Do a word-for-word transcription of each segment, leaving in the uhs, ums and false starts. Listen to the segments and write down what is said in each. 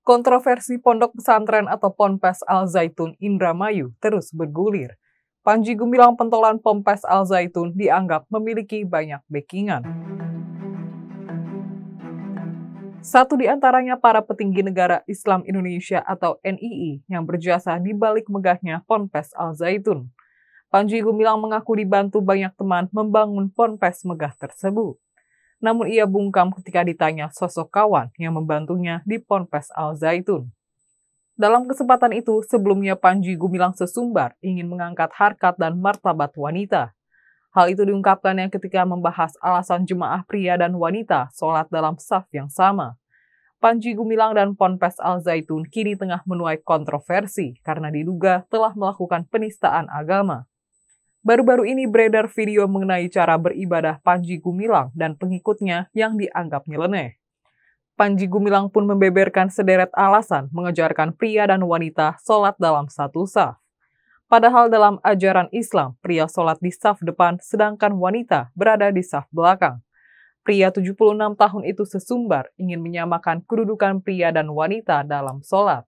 Kontroversi Pondok Pesantren atau Ponpes Al-Zaytun Indramayu terus bergulir. Panji Gumilang, pentolan Ponpes Al-Zaytun, dianggap memiliki banyak backingan. Satu di antaranya para petinggi Negara Islam Indonesia atau N I I yang berjasa di balik megahnya Ponpes Al-Zaytun. Panji Gumilang mengaku dibantu banyak teman membangun ponpes megah tersebut. Namun ia bungkam ketika ditanya sosok kawan yang membantunya di Ponpes Al-Zaytun. Dalam kesempatan itu, sebelumnya Panji Gumilang sesumbar ingin mengangkat harkat dan martabat wanita. Hal itu diungkapkannya ketika membahas alasan jemaah pria dan wanita sholat dalam saf yang sama. Panji Gumilang dan Ponpes Al-Zaytun kini tengah menuai kontroversi karena diduga telah melakukan penistaan agama. Baru-baru ini beredar video mengenai cara beribadah Panji Gumilang dan pengikutnya yang dianggap nyeleneh. Panji Gumilang pun membeberkan sederet alasan mengejarkan pria dan wanita sholat dalam satu saf. Padahal dalam ajaran Islam, pria sholat di saf depan sedangkan wanita berada di saf belakang. Pria tujuh puluh enam tahun itu sesumbar ingin menyamakan kedudukan pria dan wanita dalam sholat.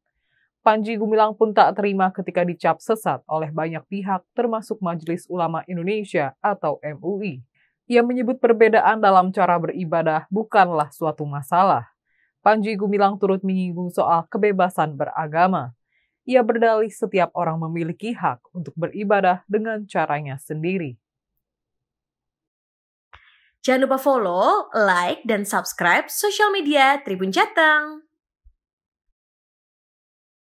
Panji Gumilang pun tak terima ketika dicap sesat oleh banyak pihak termasuk Majelis Ulama Indonesia atau M U I. Ia menyebut perbedaan dalam cara beribadah bukanlah suatu masalah. Panji Gumilang turut menyinggung soal kebebasan beragama. Ia berdalih setiap orang memiliki hak untuk beribadah dengan caranya sendiri. Jangan lupa follow, like, dan subscribe sosial media Tribun Jateng.